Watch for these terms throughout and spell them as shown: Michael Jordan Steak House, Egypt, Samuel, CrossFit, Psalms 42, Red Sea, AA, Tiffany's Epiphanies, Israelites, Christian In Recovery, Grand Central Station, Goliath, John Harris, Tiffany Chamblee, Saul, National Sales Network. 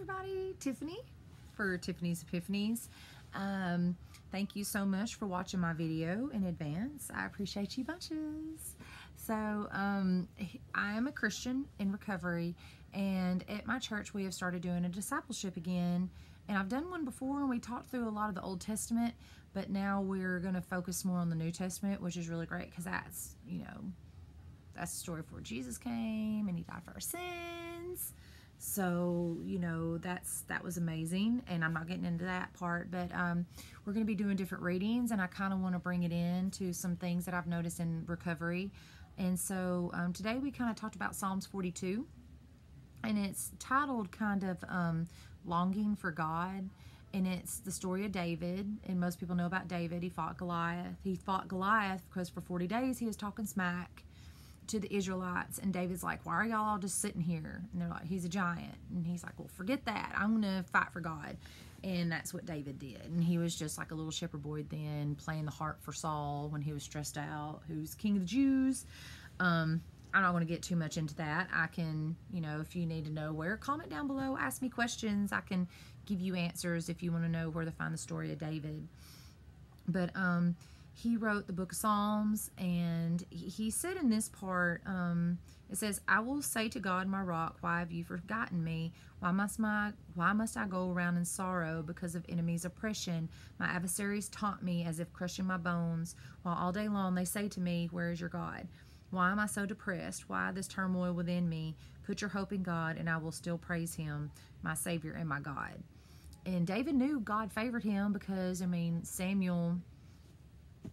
everybody, Tiffany for Tiffany's Epiphanies. Thank you so much for watching my video in advance. I appreciate you bunches. So I am a Christian in recovery, and at my church we have started doing a discipleship again. And I've done one before, and we talked through a lot of the Old Testament, but now we're going to focus more on the New Testament, which is really great because that's, you know, that's the story before Jesus came and he died for our sins. So, you know, that was amazing, and I'm not getting into that part, but we're going to be doing different readings, and I kind of want to bring it in to some things that I've noticed in recovery. And so today we kind of talked about Psalms 42, and it's titled kind of Longing for God, and it's the story of David, and most people know about David. He fought Goliath. He fought Goliath because for 40 days he was talking smack to the Israelites, and David's like, why are y'all all just sitting here? And they're like, he's a giant. And he's like, well, forget that, I'm gonna fight for God. And that's what David did. And he was just like a little shepherd boy then, playing the harp for Saul when he was stressed out, who's king of the Jews. I'm not going to get too much into that. I can, you know, if you need to know where, comment down below, ask me questions, I can give you answers if you want to know where to find the story of David. But he wrote the book of Psalms, and he said in this part, it says, I will say to God, my rock, why have you forgotten me? Why must I go around in sorrow because of enemies' oppression? My adversaries taunt me as if crushing my bones, while all day long they say to me, where is your God? Why am I so depressed? Why this turmoil within me? Put your hope in God, and I will still praise him, my Savior and my God. And David knew God favored him because, I mean, Samuel,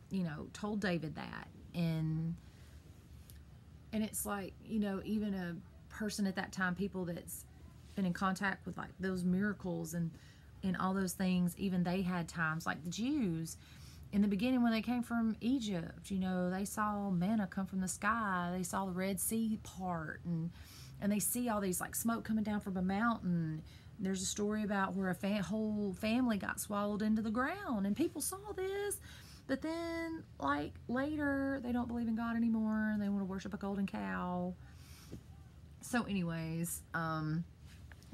you know, told David that. And it's like, you know, even a person at that time, people that's been in contact with like those miracles and all those things, even they had times like the Jews in the beginning when they came from Egypt, you know, they saw manna come from the sky, they saw the Red Sea part, and they see all these like smoke coming down from a mountain. There's a story about where a whole family got swallowed into the ground, and people saw this. But then, like, later, they don't believe in God anymore, and they want to worship a golden cow. So anyways,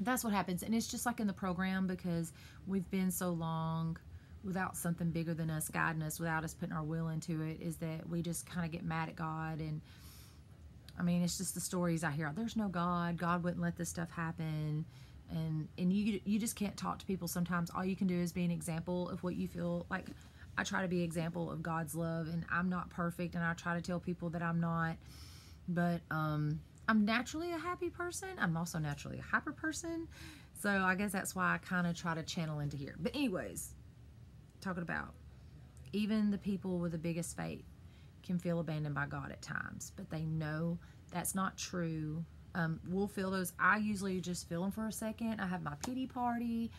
that's what happens. And it's just like in the program, because we've been so long without something bigger than us guiding us, without us putting our will into it, is that we just kind of get mad at God. And, I mean, it's just the stories I hear. There's no God. God wouldn't let this stuff happen. And you just can't talk to people sometimes. All you can do is be an example of what you feel like. I try to be an example of God's love, and I'm not perfect, and I try to tell people that I'm not, but I'm naturally a happy person. I'm also naturally a hyper person, so I guess that's why I kind of try to channel into here. But anyways, talking about even the people with the biggest faith can feel abandoned by God at times, but they know that's not true. We'll feel those. I usually just feel them for a second. I have my pity party.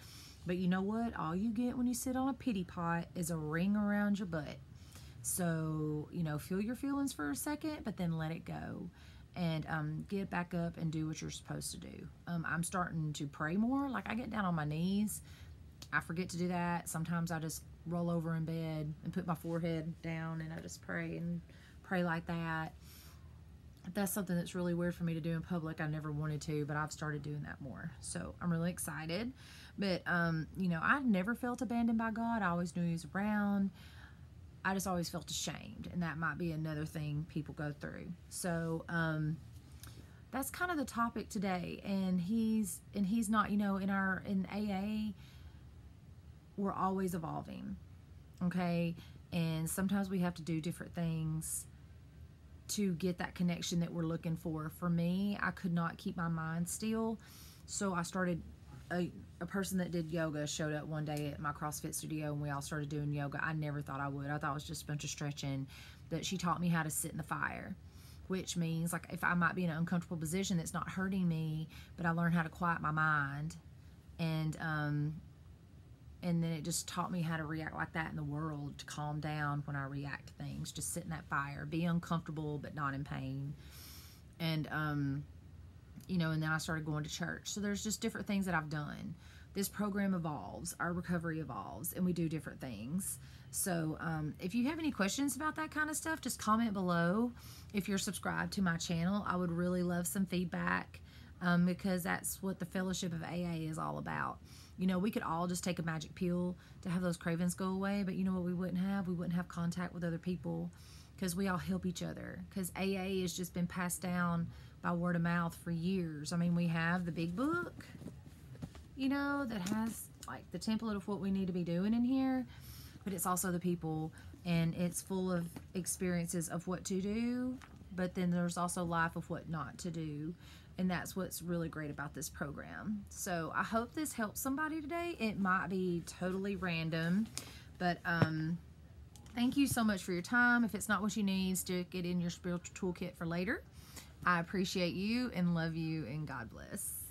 But you know what? All you get when you sit on a pity pot is a ring around your butt. So, you know, feel your feelings for a second, but then let it go. And get back up and do what you're supposed to do. I'm starting to pray more. Like, I get down on my knees. I forget to do that. Sometimes I just roll over in bed and put my forehead down, and I just pray and pray like that. That's something that's really weird for me to do in public. I never wanted to, but I've started doing that more. So I'm really excited. But, you know, I never felt abandoned by God. I always knew he was around. I just always felt ashamed. And that might be another thing people go through. So that's kind of the topic today. And he's not, you know, in AA, we're always evolving. Okay. And sometimes we have to do different things to get that connection that we're looking for. For me, I could not keep my mind still, so I started a person that did yoga showed up one day at my CrossFit studio, and we all started doing yoga. I never thought I would. I thought it was just a bunch of stretching, but she taught me how to sit in the fire, which means like if I might be in an uncomfortable position that's not hurting me, but I learned how to quiet my mind, and then it just taught me how to react like that in the world, to calm down when I react to things. Just sit in that fire, be uncomfortable but not in pain. And, you know, and then I started going to church. So there's just different things that I've done. This program evolves, our recovery evolves, and we do different things. So if you have any questions about that kind of stuff, just comment below. If you're subscribed to my channel, I would really love some feedback. because that's what the fellowship of AA is all about. You know, we could all just take a magic pill to have those cravings go away, but you know what we wouldn't have? We wouldn't have contact with other people, because we all help each other, because AA has just been passed down by word of mouth for years. I mean, we have the big book, you know, that has like the template of what we need to be doing in here, but it's also the people, and it's full of experiences of what to do, but then there's also life of what not to do, and that's what's really great about this program. So I hope this helps somebody today. It might be totally random, but thank you so much for your time. If it's not what you need, stick it in your spiritual toolkit for later. I appreciate you and love you, and God bless.